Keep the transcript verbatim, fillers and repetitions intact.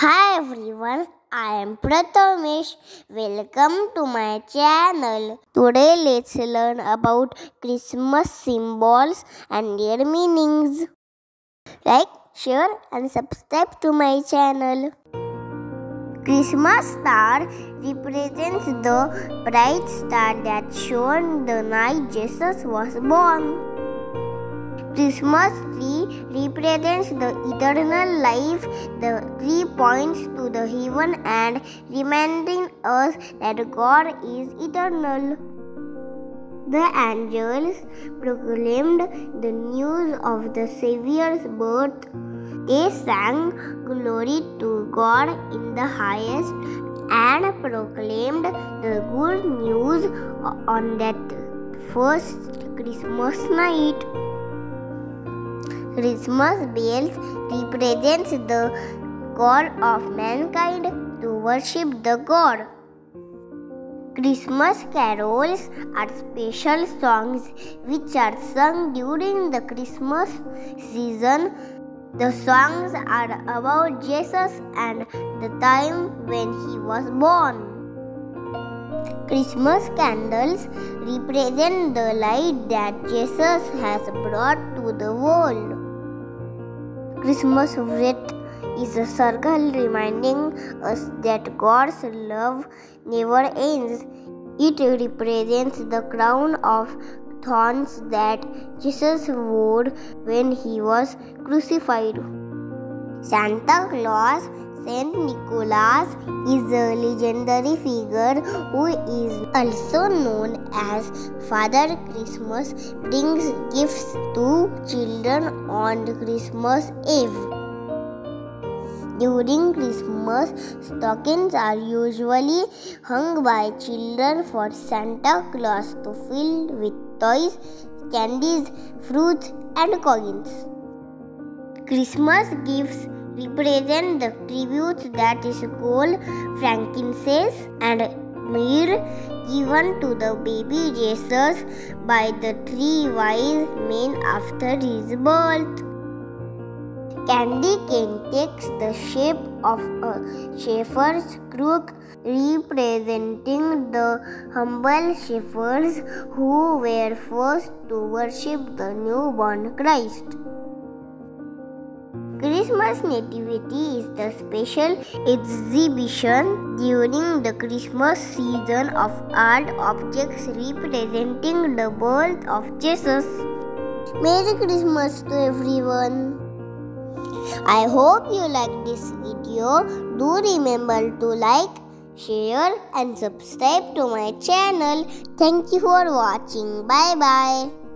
Hi everyone, I am Prathamish. Welcome to my channel. Today let's learn about Christmas symbols and their meanings. Like, share and subscribe to my channel. Christmas star represents the bright star that shone the night Jesus was born. Christmas tree represents the eternal life. The tree points to the heaven and reminding us that God is eternal. The angels proclaimed the news of the Savior's birth. They sang glory to God in the highest and proclaimed the good news on that first Christmas night. Christmas bells represents the call of mankind to worship the God. Christmas carols are special songs which are sung during the Christmas season. The songs are about Jesus and the time when he was born. Christmas candles represent the light that Jesus has brought to the world. Christmas wreath is a circle reminding us that God's love never ends. It represents the crown of thorns that Jesus wore when he was crucified. Santa Claus, Saint Nicholas, is a legendary figure who is also known as Father Christmas, brings gifts to children on Christmas Eve. During Christmas, stockings are usually hung by children for Santa Claus to fill with toys, candies, fruits, and coins. Christmas gifts represent the tributes that is gold, frankincense, and myrrh given to the baby Jesus by the three wise men after his birth. Candy cane takes the shape of a shepherd's crook, representing the humble shepherds who were forced to worship the newborn Christ. Christmas nativity is the special exhibition during the Christmas season of art objects representing the birth of Jesus. Merry Christmas to everyone. I hope you like this video. Do remember to like, share and subscribe to my channel. Thank you for watching. Bye bye.